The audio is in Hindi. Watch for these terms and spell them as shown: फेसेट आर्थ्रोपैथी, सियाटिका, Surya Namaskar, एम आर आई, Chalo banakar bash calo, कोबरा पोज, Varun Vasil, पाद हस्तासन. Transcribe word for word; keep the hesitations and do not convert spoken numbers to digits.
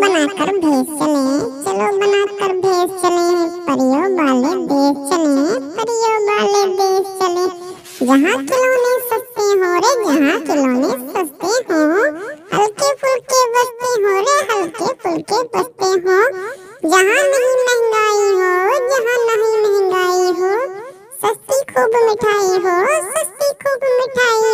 बनाकर भेष चले, चलो बनाकर भेष चले, परियों वाले देश चले, परियों वाले देश चले। जहाँ खिलौने सस्ते हो रे, जहाँ खिलौने सस्ते हो, हल्के फुल्के बस्ते हो रे, हल्के फुल्के बस्ते हो। जहाँ नहीं महंगाई हो, जहाँ नहीं महंगाई हो, सस्ती खूब मिठाई हो, सस्ती खूब मिठाई